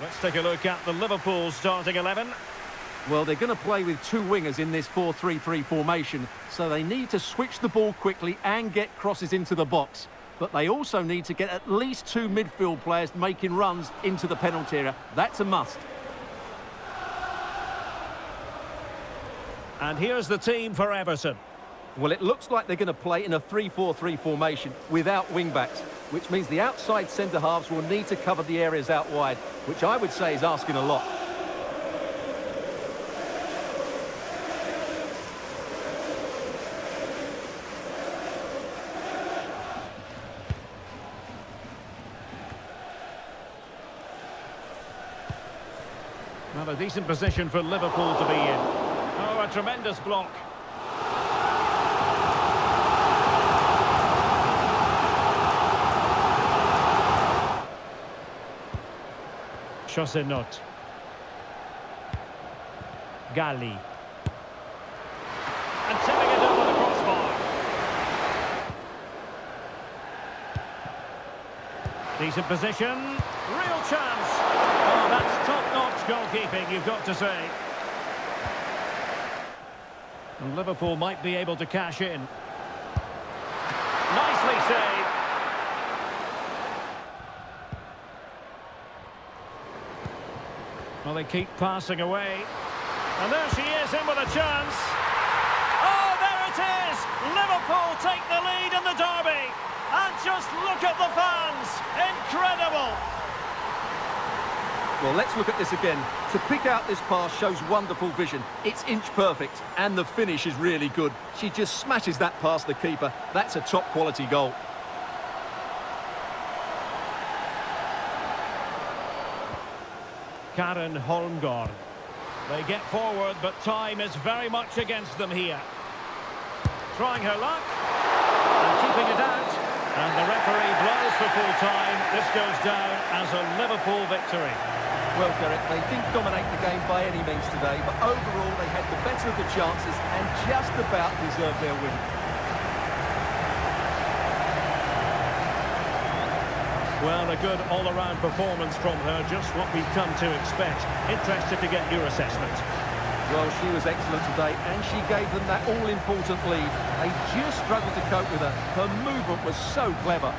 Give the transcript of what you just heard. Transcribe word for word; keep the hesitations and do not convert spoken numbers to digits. Let's take a look at the Liverpool starting eleven. Well, they're going to play with two wingers in this four three three formation, so they need to switch the ball quickly and get crosses into the box. But they also need to get at least two midfield players making runs into the penalty area. That's a must. And here's the team for Everton. Well, it looks like they're going to play in a three four three formation without wing-backs, which means the outside centre-halves will need to cover the areas out wide, which I would say is asking a lot. Well, a decent position for Liverpool to be in. Oh, a tremendous block. Chosenot. Gali. And tipping it over the crossbar. Decent position. Real chance. Oh, that's top-notch goalkeeping, you've got to say. And Liverpool might be able to cash in. Nicely saved. Well, they keep passing away. And there she is, in with a chance. Oh, there it is! Liverpool take the lead in the derby. And just look at the fans. Incredible. Well, let's look at this again. To pick out this pass shows wonderful vision. It's inch perfect. And the finish is really good. She just smashes that past the keeper. That's a top quality goal. Karen Holmgard. They get forward, but time is very much against them here. Trying her luck and keeping it out. And the referee blows for full time. This goes down as a Liverpool victory. Well, Derek, they didn't dominate the game by any means today, but overall they had the better of the chances and just about deserved their win. Well, a good all-around performance from her, just what we've come to expect. Interested to get your assessment. Well, she was excellent today, and she gave them that all-important lead. They just struggled to cope with her. Her movement was so clever.